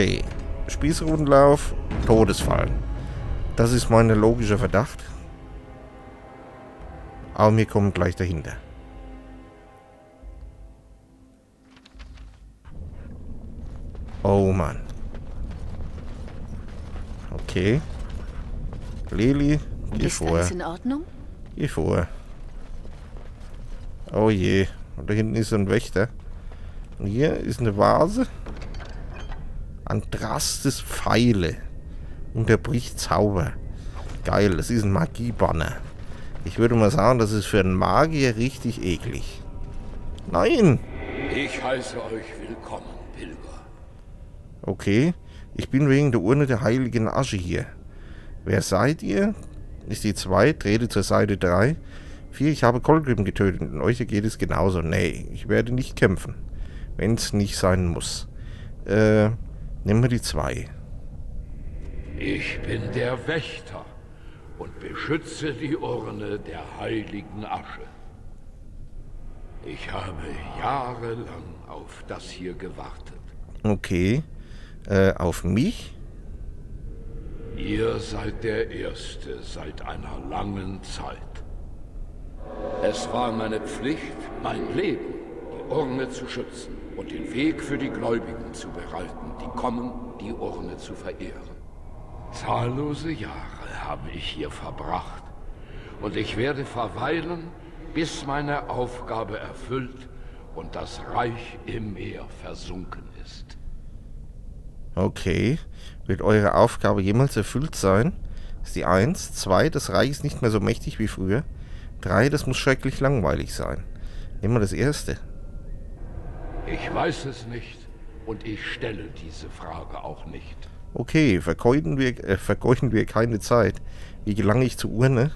Okay. Spießrutenlauf, Todesfall. Das ist mein logischer Verdacht. Aber wir kommen gleich dahinter. Oh Mann. Okay. Lili, geh vor. Ist alles in Ordnung? Geh vor. Oh je. Und da hinten ist ein Wächter. Und hier ist eine Vase. Andrastes Pfeile. Unterbricht Zauber. Geil, das ist ein Magiebanner. Ich würde mal sagen, das ist für einen Magier richtig eklig. Nein! Ich heiße euch willkommen, Pilger. Okay, ich bin wegen der Urne der heiligen Asche hier. Wer seid ihr? Ist die 2, trete zur Seite 3. 4, ich habe Kolgrim getötet und euch geht es genauso. Nee, ich werde nicht kämpfen, wenn es nicht sein muss. Nehmen wir die 2. Ich bin der Wächter und beschütze die Urne der heiligen Asche. Ich habe jahrelang auf das hier gewartet. Okay, auf mich? Ihr seid der Erste seit einer langen Zeit. Es war meine Pflicht, mein Leben, die Urne zu schützen und den Weg für die Gläubigen zu bereiten, die kommen, die Urne zu verehren. Zahllose Jahre habe ich hier verbracht und ich werde verweilen, bis meine Aufgabe erfüllt und das Reich im Meer versunken ist. Okay, wird eure Aufgabe jemals erfüllt sein? Das ist die 1. 2, das Reich ist nicht mehr so mächtig wie früher. 3, das muss schrecklich langweilig sein. Nehmen wir das erste. Ich weiß es nicht und ich stelle diese Frage auch nicht. Okay, vergeuden wir keine Zeit. Wie gelange ich zur Urne?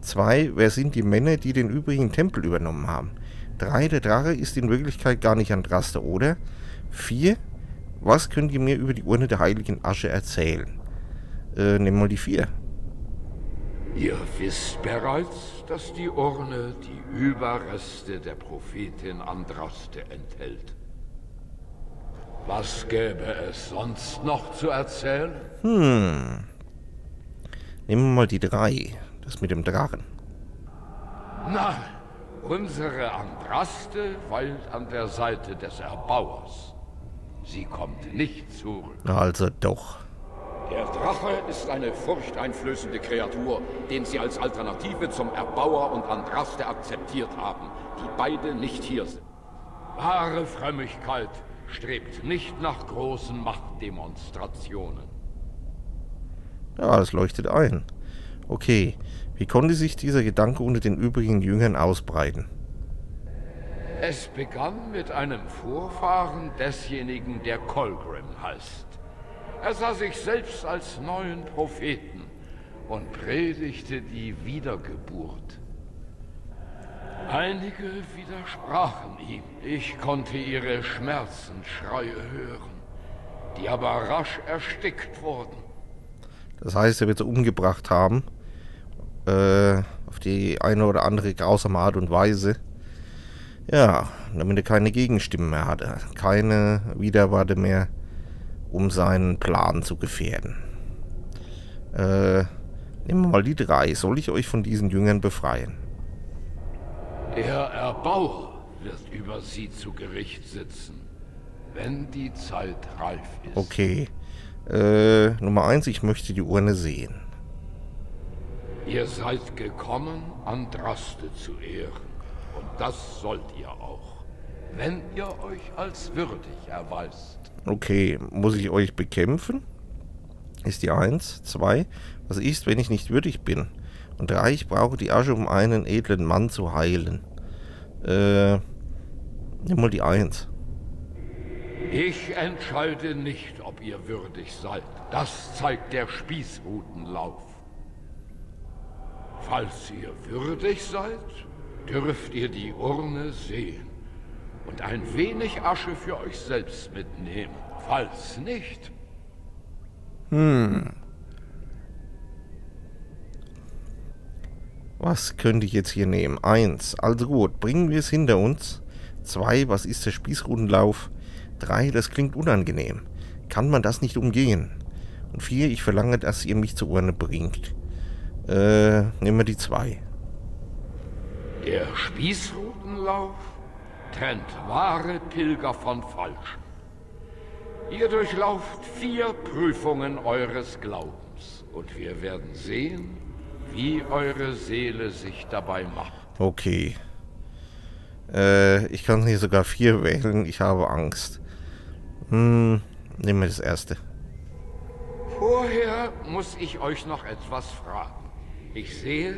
2, wer sind die Männer, die den übrigen Tempel übernommen haben? 3, der Drache ist in Wirklichkeit gar nicht Andraste, oder? 4, was könnt ihr mir über die Urne der heiligen Asche erzählen? Nehmen wir die 4. Ihr wisst bereits, dass die Urne die Überreste der Prophetin Andraste enthält. Was gäbe es sonst noch zu erzählen? Nehmen wir mal die 3. Das mit dem Drachen. Nein, unsere Andraste weilt an der Seite des Erbauers. Sie kommt nicht zurück. Also doch. Der Drache ist eine furchteinflößende Kreatur, den sie als Alternative zum Erbauer und Andraste akzeptiert haben, die beide nicht hier sind. Wahre Frömmigkeit strebt nicht nach großen Machtdemonstrationen. Ja, das leuchtet ein. Okay, wie konnte sich dieser Gedanke unter den übrigen Jüngern ausbreiten? Es begann mit einem Vorfahren desjenigen, der Kolgrim heißt. Er sah sich selbst als neuen Propheten und predigte die Wiedergeburt. Einige widersprachen ihm. Ich konnte ihre Schmerzensschreie hören, die aber rasch erstickt wurden. Das heißt, er wird sie umgebracht haben, auf die eine oder andere grausame Art und Weise. Ja, damit er keine Gegenstimmen mehr hatte, keine Widerworte mehr, um seinen Plan zu gefährden. Nehmen wir mal die 3. Soll ich euch von diesen Jüngern befreien? Der Erbauer wird über sie zu Gericht sitzen, wenn die Zeit reif ist. Okay. Nummer 1, ich möchte die Urne sehen. Ihr seid gekommen, Andraste zu ehren. Und das sollt ihr auch, wenn ihr euch als würdig erweist. Okay, muss ich euch bekämpfen? Ist die 1. 2, was ist, wenn ich nicht würdig bin? Und 3, ich brauche die Asche, um einen edlen Mann zu heilen. Nimm mal die 1. Ich entscheide nicht, ob ihr würdig seid. Das zeigt der Spießrutenlauf. Falls ihr würdig seid, dürft ihr die Urne sehen und ein wenig Asche für euch selbst mitnehmen. Falls nicht... Was könnte ich jetzt hier nehmen? 1, also gut, bringen wir es hinter uns. 2, was ist der Spießrutenlauf? 3, das klingt unangenehm. kann man das nicht umgehen. Und 4, ich verlange, dass ihr mich zur Urne bringt. Nehmen wir die 2. Der Spießrutenlauf trennt wahre Pilger von Falschen. Ihr durchlauft 4 Prüfungen eures Glaubens. Und wir werden sehen, wie eure Seele sich dabei macht. Okay. Ich kann hier sogar 4 wählen. Ich habe Angst. Nehmen wir das 1. Vorher muss ich euch noch etwas fragen. Ich sehe,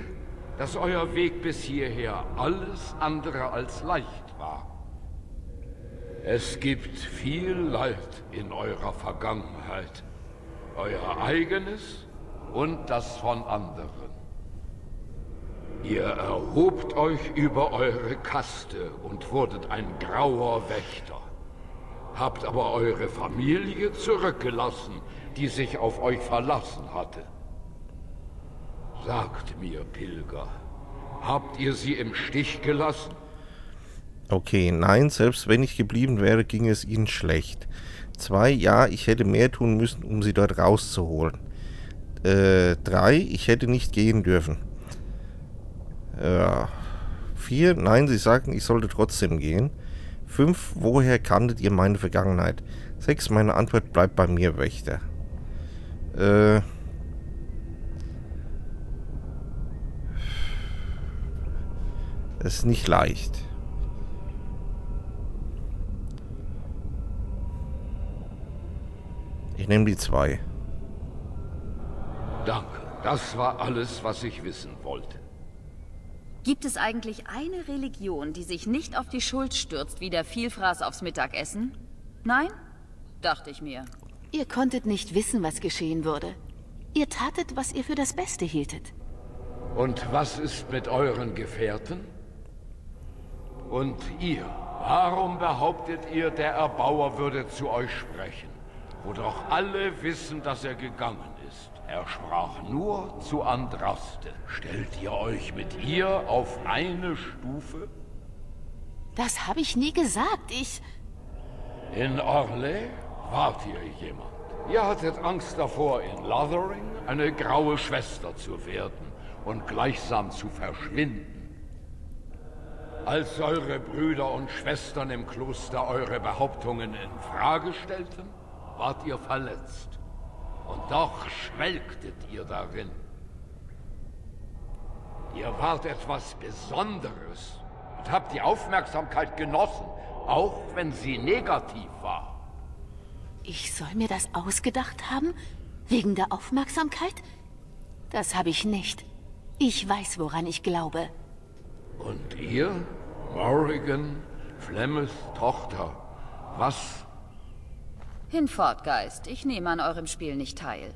dass euer Weg bis hierher alles andere als leicht war. Es gibt viel Leid in eurer Vergangenheit. Euer eigenes und das von anderen. Ihr erhobt euch über eure Kaste und wurdet ein grauer Wächter. Habt aber eure Familie zurückgelassen, die sich auf euch verlassen hatte. Sagt mir, Pilger, habt ihr sie im Stich gelassen? Okay, nein, selbst wenn ich geblieben wäre, ging es ihnen schlecht. 2, ja, ich hätte mehr tun müssen, um sie dort rauszuholen. 3, ich hätte nicht gehen dürfen. 4, nein, sie sagten, ich sollte trotzdem gehen. 5, woher kanntet ihr meine Vergangenheit? 6, meine Antwort bleibt bei mir, Wächter. Ist nicht leicht. Ich nehme die 2. Danke, das war alles, was ich wissen wollte. Gibt es eigentlich eine Religion, die sich nicht auf die Schuld stürzt, wie der Vielfraß aufs Mittagessen? Nein? Dachte ich mir. Ihr konntet nicht wissen, was geschehen würde. Ihr tatet, was ihr für das Beste hieltet. Und was ist mit euren Gefährten? Und ihr, warum behauptet ihr, der Erbauer würde zu euch sprechen? Wo doch alle wissen, dass er gegangen ist. Er sprach nur zu Andraste. Stellt ihr euch mit ihr auf eine Stufe? Das habe ich nie gesagt, ich... In Orlais wart ihr jemand. Ihr hattet Angst davor, in Lothering eine graue Schwester zu werden und gleichsam zu verschwinden. Als eure Brüder und Schwestern im Kloster eure Behauptungen in Frage stellten, wart ihr verletzt. Und doch schwelgtet ihr darin. Ihr wart etwas Besonderes und habt die Aufmerksamkeit genossen, auch wenn sie negativ war. Ich soll mir das ausgedacht haben? Wegen der Aufmerksamkeit? Das habe ich nicht. Ich weiß, woran ich glaube. Und ihr, Morrigan, Flemeths Tochter, was... Hinfort, Geist. Ich nehme an eurem Spiel nicht teil.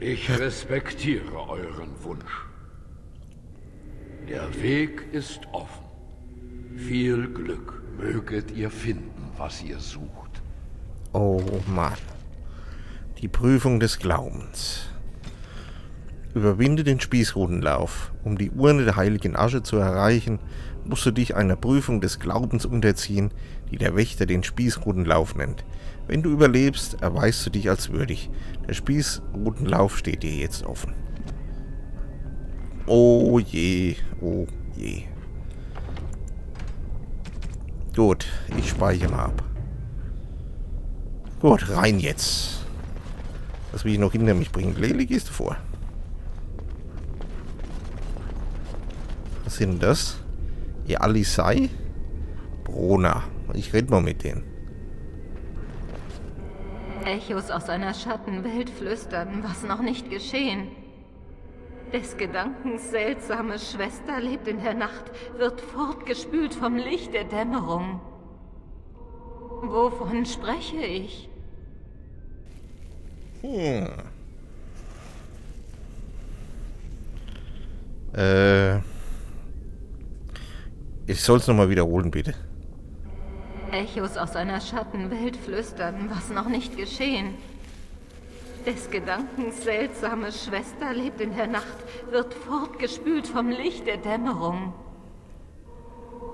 Ich respektiere euren Wunsch. Der Weg ist offen. Viel Glück möget ihr finden, was ihr sucht. Oh Mann. Die Prüfung des Glaubens. Überwinde den Spießrutenlauf. Um die Urne der heiligen Asche zu erreichen, musst du dich einer Prüfung des Glaubens unterziehen, die der Wächter den Spießrutenlauf nennt. Wenn du überlebst, erweist du dich als würdig. Der Spießrutenlauf steht dir jetzt offen. Oh je, oh je. Gut, ich speichere mal ab. Gut, rein jetzt. Das will ich noch hinter mich bringen. Lele, gehst du vor? Was sind denn das? Ihr Alisei? Brona. Ich rede mal mit denen. Echos aus einer Schattenwelt flüstern, was noch nicht geschehen. Des Gedankens seltsame Schwester lebt in der Nacht, wird fortgespült vom Licht der Dämmerung. Wovon spreche ich? Ich soll es nochmal wiederholen, bitte. Echos aus einer Schattenwelt flüstern, was noch nicht geschehen. Des Gedankens seltsame Schwester lebt in der Nacht, wird fortgespült vom Licht der Dämmerung.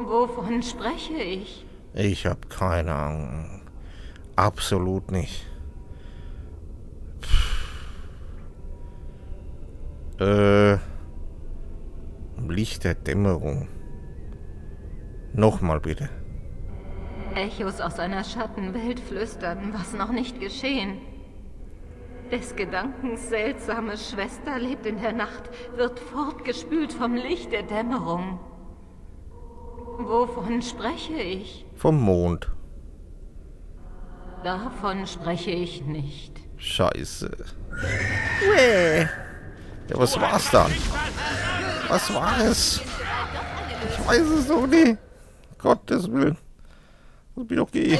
Wovon spreche ich? Ich habe keine Ahnung. Absolut nicht. Licht der Dämmerung. Nochmal bitte. Echos aus einer Schattenwelt flüstern, was noch nicht geschehen. Des Gedankens seltsame Schwester lebt in der Nacht, wird fortgespült vom Licht der Dämmerung. Wovon spreche ich? Vom Mond. Davon spreche ich nicht. Scheiße. Ja, was war's dann? Was war es? Ich weiß es doch nicht. Gottes Willen. Muss mich doch gehen.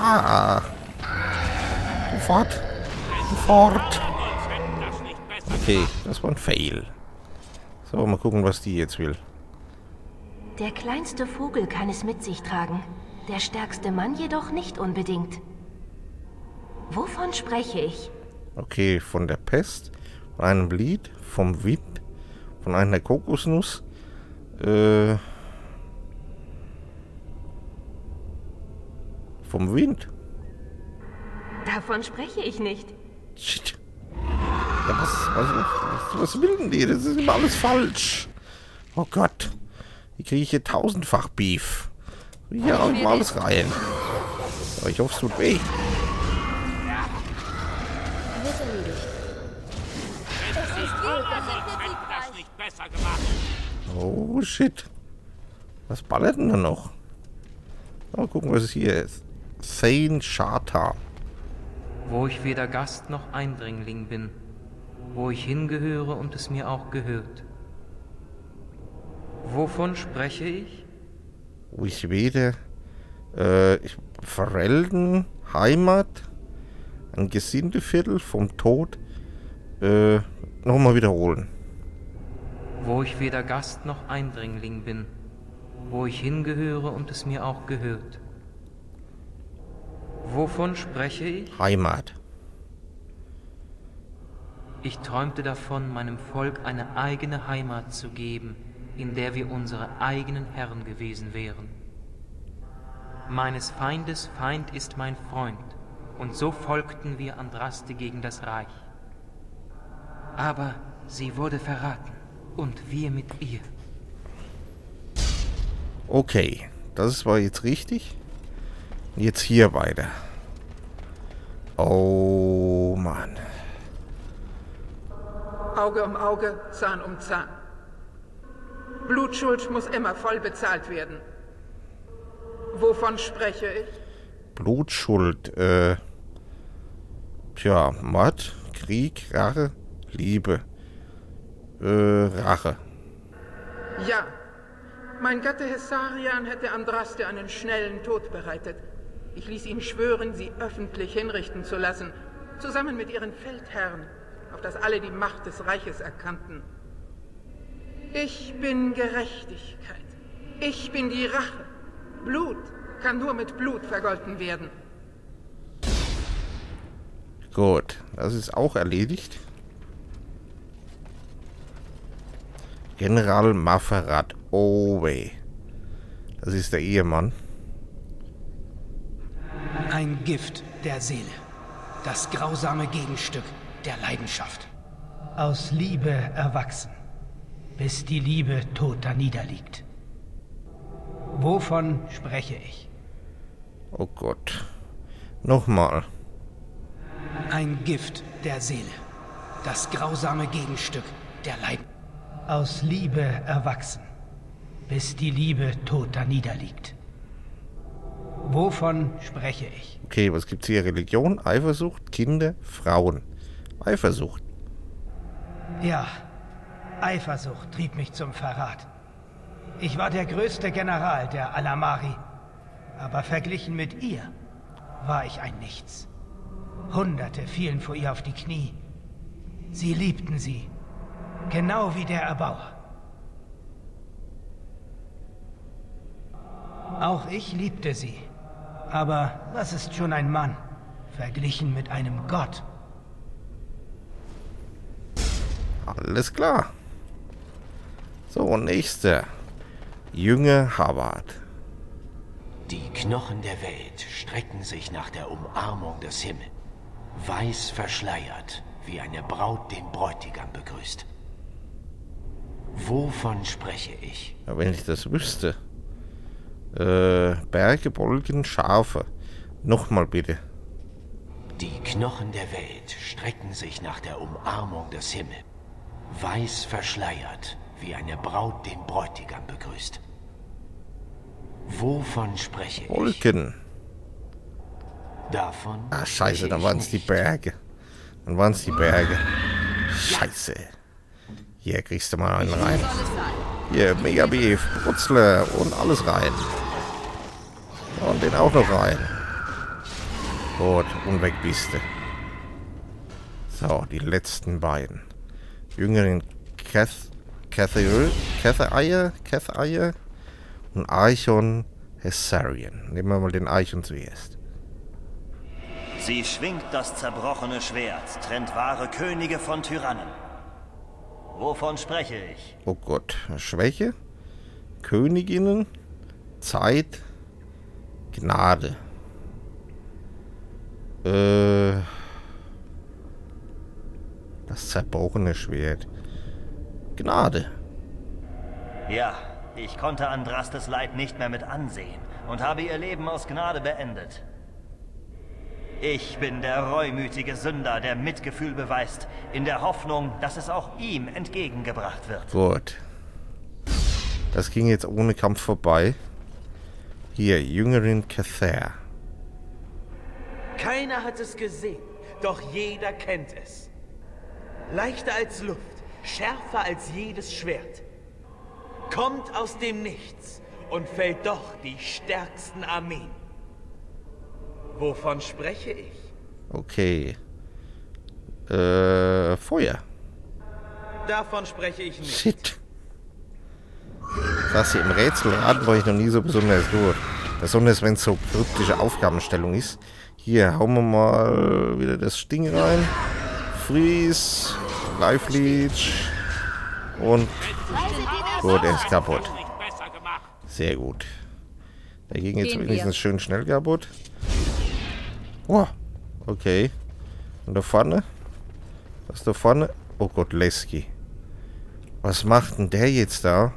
Ah. Sofort. Sofort. Okay, das war ein Fail. So, mal gucken, was die jetzt will. Der kleinste Vogel kann es mit sich tragen. Der stärkste Mann jedoch nicht unbedingt. Wovon spreche ich? Okay, von der Pest, von einem Lied, vom Wind, von einer Kokosnuss. Vom Wind. Davon spreche ich nicht. Shit. Ja, was will denn die? Das ist immer alles falsch. Oh Gott. Hier kriege ich hier tausendfach Beef. Hier auch mal alles rein. Aber ich hoffe, es tut weh. Oh shit. Was ballert denn da noch? Mal gucken, was es hier ist. Saint Charta. Wo ich weder Gast noch Eindringling bin. Wo ich hingehöre und es mir auch gehört. Wovon spreche ich? Wo ich weder Verelden, Heimat, ein Gesindeviertel vom Tod, nochmal wiederholen. Wo ich weder Gast noch Eindringling bin. Wo ich hingehöre und es mir auch gehört. Wovon spreche ich? Heimat. Ich träumte davon, meinem Volk eine eigene Heimat zu geben, in der wir unsere eigenen Herren gewesen wären. Meines Feindes Feind ist mein Freund, und so folgten wir Andraste gegen das Reich. Aber sie wurde verraten, und wir mit ihr. Okay, das war jetzt richtig. Jetzt hier weiter. Oh Mann. Auge um Auge, Zahn um Zahn. Blutschuld muss immer voll bezahlt werden. Wovon spreche ich? Blutschuld, tja, Mord, Krieg, Rache, Liebe. Rache. Ja. Mein Gatte Hessarian hätte Andraste einen schnellen Tod bereitet. Ich ließ ihn schwören, sie öffentlich hinrichten zu lassen, zusammen mit ihren Feldherren, auf dass alle die Macht des Reiches erkannten. Ich bin Gerechtigkeit. Ich bin die Rache. Blut kann nur mit Blut vergolten werden. Gut, das ist auch erledigt. General Mafferat. Oh weh. Das ist der Ehemann. Ein Gift der Seele. Das grausame Gegenstück der Leidenschaft. Aus Liebe erwachsen, bis die Liebe tot daniederliegt. Wovon spreche ich? Oh Gott. Nochmal. Ein Gift der Seele. Das grausame Gegenstück der Leidenschaft. Aus Liebe erwachsen, bis die Liebe tot daniederliegt. Wovon spreche ich? Okay, was gibt's hier? Religion, Eifersucht, Kinder, Frauen. Eifersucht. Ja, Eifersucht trieb mich zum Verrat. Ich war der größte General der Alamari, aber verglichen mit ihr war ich ein Nichts. Hunderte fielen vor ihr auf die Knie. Sie liebten sie, genau wie der Erbauer. Auch ich liebte sie. Aber was ist schon ein Mann, verglichen mit einem Gott? Alles klar. So, nächster. Jünger Havard. Die Knochen der Welt strecken sich nach der Umarmung des Himmels. Weiß verschleiert, wie eine Braut den Bräutigam begrüßt. Wovon spreche ich? Ja, wenn ich das wüsste. Berge, Bolgen, Schafe. Nochmal bitte. Die Knochen der Welt strecken sich nach der Umarmung des Himmels. Weiß verschleiert, wie eine Braut den Bräutigam begrüßt. Wovon spreche ich? Wolken. Davon. Ah, scheiße, dann waren es die Berge. Dann waren es die Berge. Scheiße. Hier kriegst du mal einen rein. Hier, Mega Beef, Brutzler und alles rein. Und den auch noch rein. Gut, und weg bist du. So, die letzten beiden. Jüngeren Kathaire und Archon Hessarian. Nehmen wir mal den Archon zuerst. Sie schwingt das zerbrochene Schwert, trennt wahre Könige von Tyrannen. Wovon spreche ich? Oh Gott, Schwäche, Königinnen, Zeit, Gnade. Das zerbrochene Schwert. Gnade. Ja, ich konnte Andrastes Leid nicht mehr mit ansehen und habe ihr Leben aus Gnade beendet. Ich bin der reumütige Sünder, der Mitgefühl beweist, in der Hoffnung, dass es auch ihm entgegengebracht wird. Gut. Das ging jetzt ohne Kampf vorbei. Hier, Jüngerin Kathaire. Keiner hat es gesehen, doch jeder kennt es. Leichter als Luft, schärfer als jedes Schwert. Kommt aus dem Nichts und fällt doch die stärksten Armeen. Wovon spreche ich? Okay. Feuer. Davon spreche ich nicht. Shit. Das hier im Rätselraten war ich noch nie so besonders gut. Besonders wenn es so kryptische Aufgabenstellung ist. Hier, hauen wir mal wieder das Ding rein. Freeze, Life Leech und gut, er ist kaputt. Sehr gut. Der ging jetzt wenigstens schön schnell kaputt. Oh, okay. Und da vorne? Was ist da vorne? Oh Gott, Lesky. Was macht denn der jetzt da?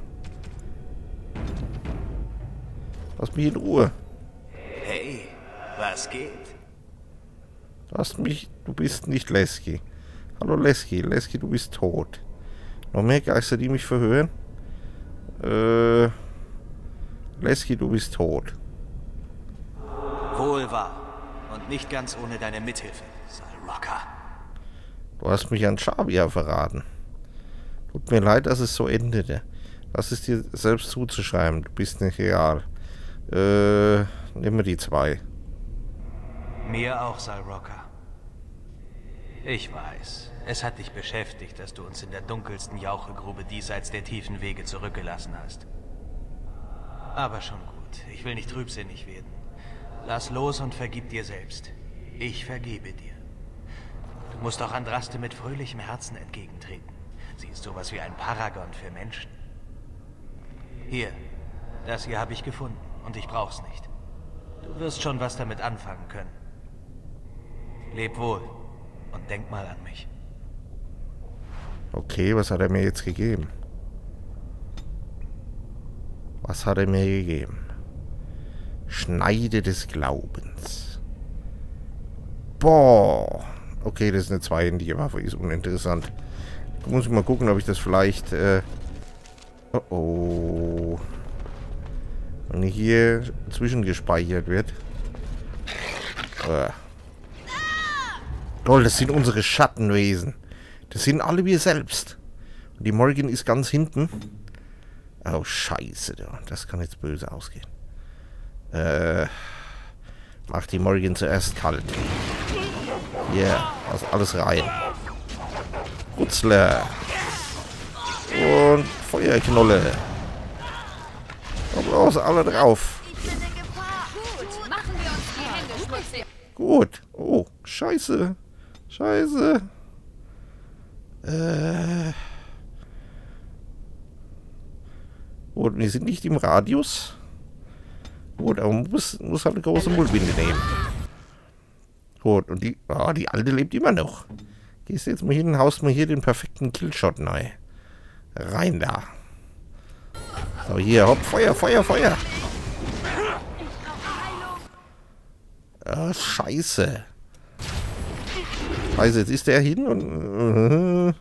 Lass mich in Ruhe. Hey, was geht? Lass mich, du bist nicht Lesky. Hallo Lesky, Lesky, du bist tot. Noch mehr Geister, die mich verhören? Lesky, du bist tot. Wohl wahr. Und nicht ganz ohne deine Mithilfe, Salroca. Du hast mich an Schabia verraten. Tut mir leid, dass es so endete. Das ist dir selbst zuzuschreiben. Du bist nicht real. Nimm mir die zwei. Mir auch, Salroca. Ich weiß, es hat dich beschäftigt, dass du uns in der dunkelsten Jauchegrube diesseits der tiefen Wege zurückgelassen hast. Aber schon gut. Ich will nicht trübsinnig werden. Lass los und vergib dir selbst. Ich vergebe dir. Du musst auch Andraste mit fröhlichem Herzen entgegentreten. Sie ist sowas wie ein Paragon für Menschen. Hier, das hier habe ich gefunden und ich brauch's nicht. Du wirst schon was damit anfangen können. Leb wohl und denk mal an mich. Okay, was hat er mir jetzt gegeben? Was hat er mir gegeben? Schneide des Glaubens. Boah. Okay, das ist eine zweihändige Waffe. Ist uninteressant. Da muss ich mal gucken, ob ich das vielleicht... oh oh. Wenn hier zwischengespeichert wird. Toll, das sind unsere Schattenwesen. Das sind alle wir selbst. Und die Morrigan ist ganz hinten. Oh, scheiße. Das kann jetzt böse ausgehen. Mach die Morrigan zuerst kalt. Ja, yeah, also alles rein. Rutzler. Und Feuerknolle. Komm los, alle drauf. Gut. Oh, scheiße. Scheiße. Und wir sind nicht im Radius. Gut, aber man muss halt eine große Mullbinde nehmen. Gut, und die alte lebt immer noch. Gehst du jetzt mal hin und haust mir hier den perfekten Killshot neu. Rein da. So, hier, hopp, Feuer, Feuer, Feuer. Ah, scheiße. Scheiße, jetzt ist der hin und...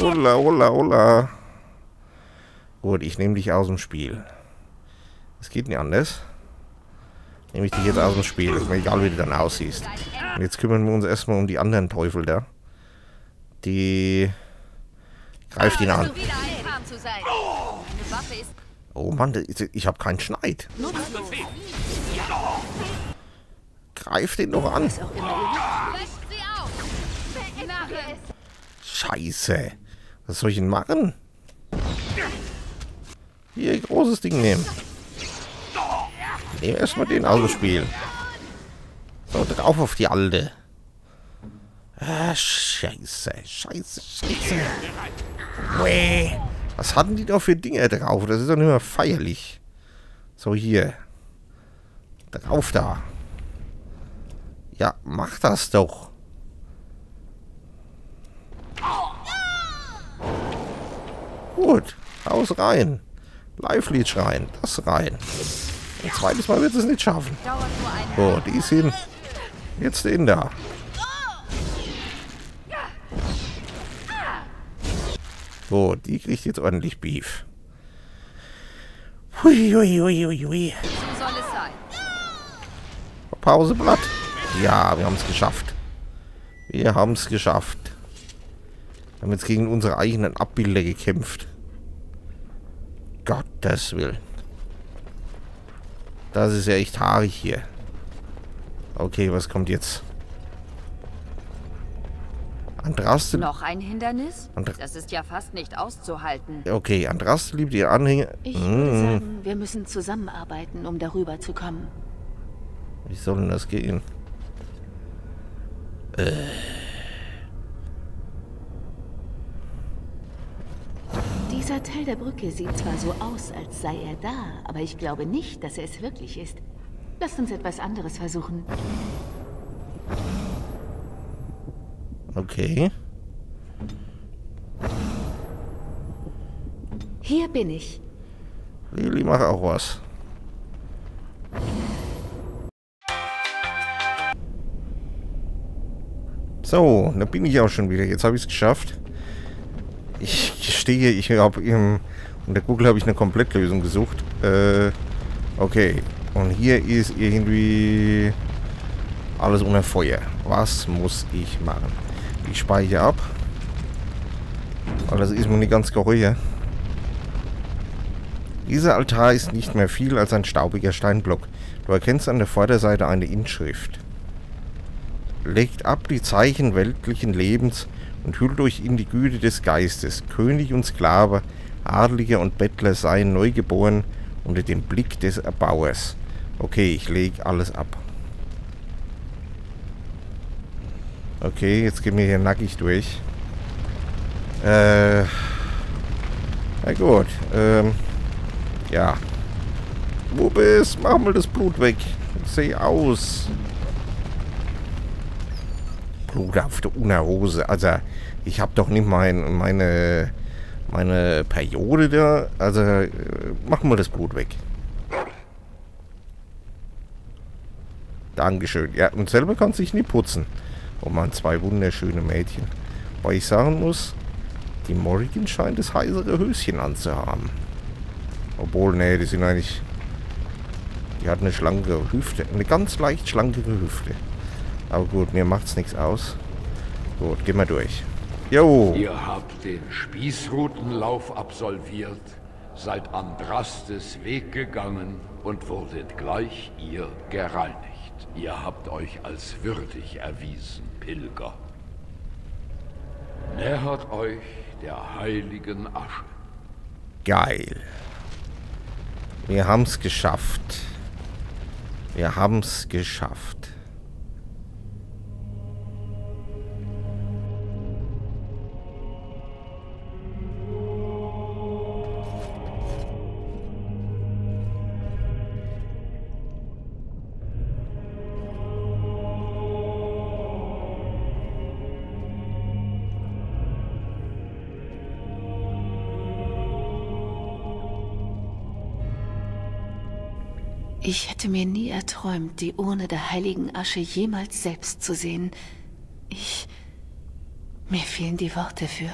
Hola, hola, hola. Gut, ich nehme dich aus dem Spiel. Es geht nicht anders. Nehme ich dich jetzt aus dem Spiel. Ist mir egal, wie du dann aussiehst. Und jetzt kümmern wir uns erstmal um die anderen Teufel da. Die... Greift ihn an. Oh Mann, ich habe keinen Schneid. Greift den doch an. Scheiße. Was soll ich denn machen? Hier, großes Ding nehmen. Nehmen erstmal den aus dem Spiel. So, drauf auf die Alte. Ah, scheiße, scheiße, scheiße. Wee. Was hatten die da für Dinger drauf? Das ist doch nicht mehr feierlich. So, hier. Drauf da. Ja, mach das doch. Gut. Raus rein. Live-Leech rein. Das rein. Ein zweites Mal wird es nicht schaffen. So, die ist hin. Jetzt den da. So, die kriegt jetzt ordentlich Beef. Hui, hui, hui, hui, hui. Pause, Blatt. Ja, wir haben es geschafft. Wir haben es geschafft. Wir haben jetzt gegen unsere eigenen Abbilder gekämpft. Gottes Willen. Das ist ja echt haarig hier. Okay, was kommt jetzt? Andraste. Noch ein Hindernis? Das ist ja fast nicht auszuhalten. Okay, Andraste liebt ihr Anhänger. Ich würde sagen, wir müssen zusammenarbeiten, um darüber zu kommen. Wie soll denn das gehen? Dieser Teil der Brücke sieht zwar so aus, als sei er da, aber ich glaube nicht, dass er es wirklich ist. Lasst uns etwas anderes versuchen. Okay. Hier bin ich. Lili macht auch was. So, da bin ich auch schon wieder. Jetzt habe ich es geschafft. Ich gestehe, ich habe eben... Unter Google habe ich eine Komplettlösung gesucht. Okay. Und hier ist irgendwie... Alles unter Feuer. Was muss ich machen? Ich speichere ab. Weil das ist mir nicht ganz geheuer. Dieser Altar ist nicht mehr viel als ein staubiger Steinblock. Du erkennst an der Vorderseite eine Inschrift. Legt ab die Zeichen weltlichen Lebens und hüllt euch in die Güte des Geistes. König und Sklave, Adlige und Bettler seien neugeboren unter dem Blick des Erbauers. Okay, ich lege alles ab. Okay, jetzt gehen wir hier nackig durch. Na gut. Ja. Wo bist? Mach mal das Blut weg. Seh aus. Blut auf der Unterhose. Also, ich habe doch nicht meine Periode da. Also, mach mal das Blut weg. Dankeschön. Ja, und selber kannst du dich nie putzen. Oh man, zwei wunderschöne Mädchen. Weil ich sagen muss, die Morrigan scheint das heisere Höschen anzuhaben. Obwohl, nee, die sind eigentlich... Die hat eine schlanke Hüfte. Eine ganz leicht schlankere Hüfte. Aber gut, mir macht's nichts aus. Gut, gehen wir durch. Jo! Ihr habt den Spießrutenlauf absolviert, seid Andrastes Weg gegangen und wurdet gleich ihr gereinigt. Ihr habt euch als würdig erwiesen, Pilger. Nähert euch der heiligen Asche. Geil. Wir haben's geschafft. Wir haben's geschafft. Ich hätte mir nie erträumt, die Urne der heiligen Asche jemals selbst zu sehen. Mir fehlen die Worte für.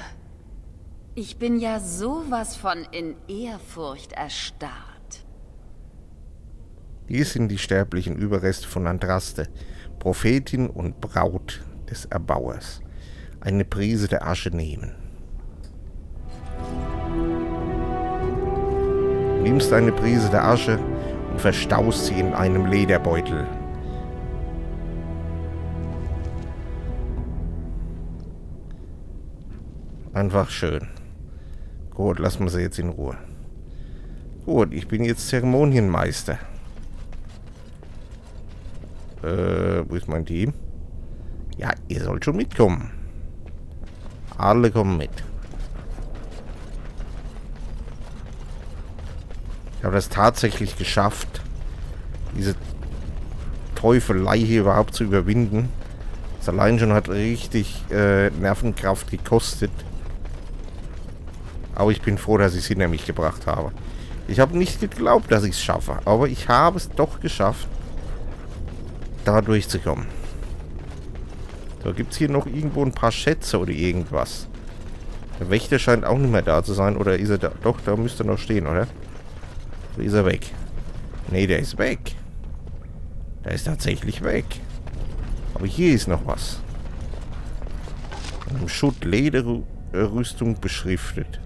Ich bin ja sowas von in Ehrfurcht erstarrt. Dies sind die sterblichen Überreste von Andraste, Prophetin und Braut des Erbauers. Eine Prise der Asche nehmen. Nimmst eine Prise der Asche und verstaust sie in einem Lederbeutel. Einfach schön. Gut, lassen wir sie jetzt in Ruhe. Gut, ich bin jetzt Zeremonienmeister. Wo ist mein Team? Ja, ihr sollt schon mitkommen. Alle kommen mit. Ich habe das tatsächlich geschafft, diese Teufelei hier überhaupt zu überwinden. Das allein schon hat richtig Nervenkraft gekostet. Aber ich bin froh, dass ich es hinter mich gebracht habe. Ich habe nicht geglaubt, dass ich es schaffe. Aber ich habe es doch geschafft, da durchzukommen. So, gibt es hier noch irgendwo ein paar Schätze oder irgendwas? Der Wächter scheint auch nicht mehr da zu sein. Oder ist er da? Doch, da müsste er noch stehen, oder? Oder ist er weg? Nee, der ist weg. Der ist tatsächlich weg. Aber hier ist noch was. Im Schutt Lederrüstung beschriftet.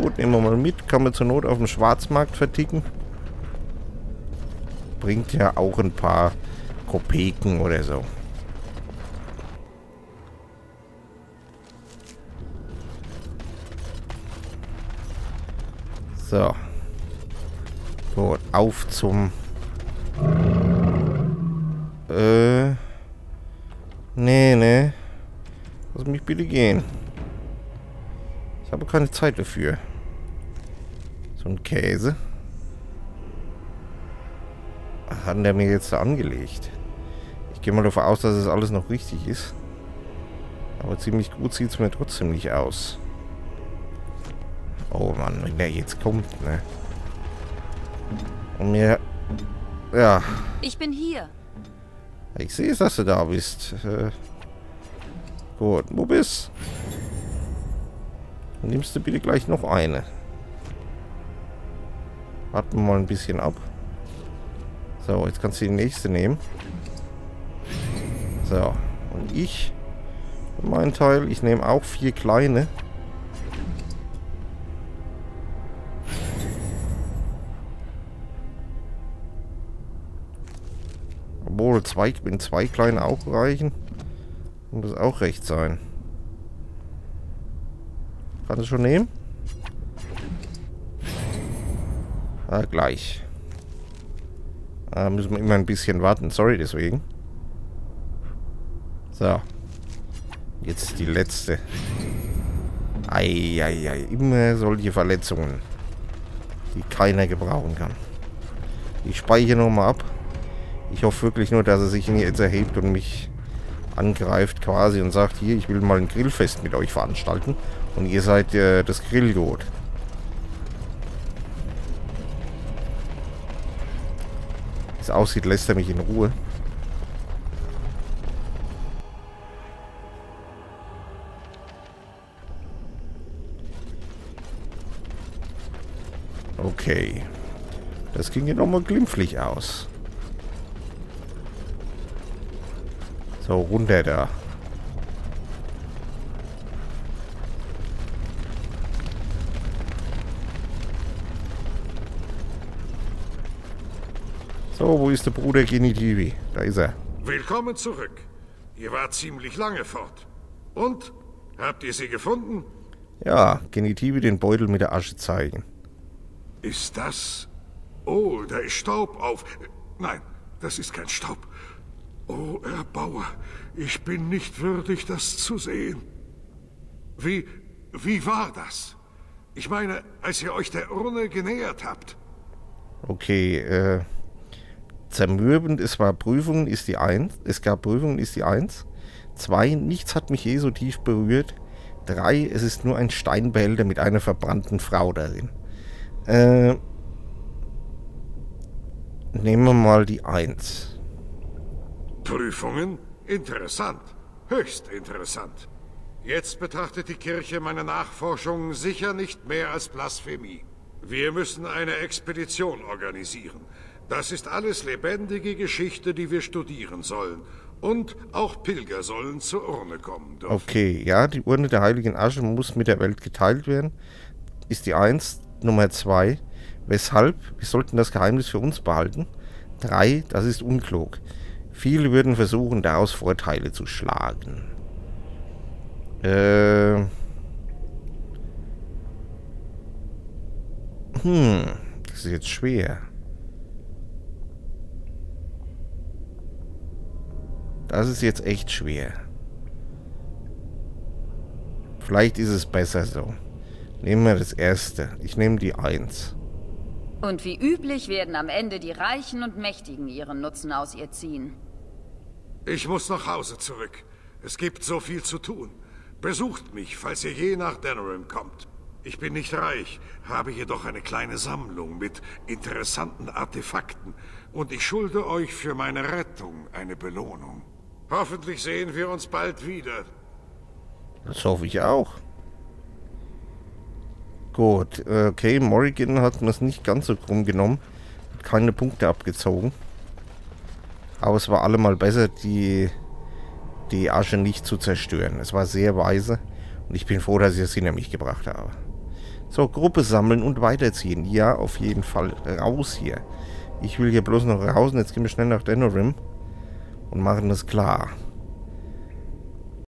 Gut, nehmen wir mal mit. Kann man zur Not auf dem Schwarzmarkt verticken. Bringt ja auch ein paar Kopeken oder so. So. Gut, auf zum... Nee. Lass mich bitte gehen. Ich habe keine Zeit dafür. So ein Käse. Was hat der mir jetzt da angelegt? Ich gehe mal davon aus, dass es alles noch richtig ist. Aber ziemlich gut sieht es mir trotzdem nicht aus. Oh Mann, wenn der jetzt kommt, ne? Und mir... Ja. Ich bin hier. Ich sehe es, dass du da bist. Gut, wo bist du? Nimmst du bitte gleich noch eine. Warten wir mal ein bisschen ab. So, jetzt kannst du die nächste nehmen. So, und ich, für meinen Teil, ich nehme auch 4 kleine. Obwohl, wenn 2 kleine auch reichen, muss auch recht sein. Kann ich schon nehmen? Ah, gleich. Ah, müssen wir immer ein bisschen warten. Sorry, deswegen. So. Jetzt die letzte. Eieiei. Immer solche Verletzungen, die keiner gebrauchen kann. Ich speichere nochmal ab. Ich hoffe wirklich nur, dass er sich in jetzt erhebt und mich angreift quasi und sagt, hier, ich will mal ein Grillfest mit euch veranstalten und ihr seid das Grillgut. Wie es aussieht, lässt er mich in Ruhe. Okay. Das ging ja nochmal glimpflich aus. So, runter da. So, wo ist der Bruder Genitivi? Da ist er. Willkommen zurück. Ihr wart ziemlich lange fort. Und? Habt ihr sie gefunden? Ja, Genitivi den Beutel mit der Asche zeigen. Ist das... Oh, da ist Staub auf... Nein, das ist kein Staub. Oh, Erbauer, ich bin nicht würdig, das zu sehen. Wie war das? Ich meine, als ihr euch der Urne genähert habt. Okay, zermürbend, es war Prüfungen, ist die 1. Es gab Prüfungen, ist die 1. 2, nichts hat mich je so tief berührt. 3, es ist nur ein Steinbehälter mit einer verbrannten Frau darin. Nehmen wir mal die 1. Prüfungen? Interessant. Höchst interessant. Jetzt betrachtet die Kirche meine Nachforschungen sicher nicht mehr als Blasphemie. Wir müssen eine Expedition organisieren. Das ist alles lebendige Geschichte, die wir studieren sollen. Und auch Pilger sollen zur Urne kommen dürfen. Okay, ja, die Urne der heiligen Asche muss mit der Welt geteilt werden. Ist die 1. Nummer 2. Weshalb? Wir sollten das Geheimnis für uns behalten. 3. Das ist unklug. Viele würden versuchen, daraus Vorteile zu schlagen. Das ist jetzt schwer. Das ist jetzt echt schwer. Vielleicht ist es besser so. Nehmen wir das erste. Ich nehme die 1. Und wie üblich werden am Ende die Reichen und Mächtigen ihren Nutzen aus ihr ziehen. Ich muss nach Hause zurück. Es gibt so viel zu tun. Besucht mich, falls ihr je nach Denerim kommt. Ich bin nicht reich, habe jedoch eine kleine Sammlung mit interessanten Artefakten und ich schulde euch für meine Rettung eine Belohnung. Hoffentlich sehen wir uns bald wieder. Das hoffe ich auch. Gut, okay, Morrigan hat mir es nicht ganz so krumm genommen, hat keine Punkte abgezogen. Aber es war allemal besser, die Asche nicht zu zerstören. Es war sehr weise und ich bin froh, dass ich das hinter mich gebracht habe. So, Gruppe sammeln und weiterziehen. Ja, auf jeden Fall raus hier. Ich will hier bloß noch raus und jetzt gehen wir schnell nach Denerim und machen das klar.